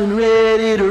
and ready to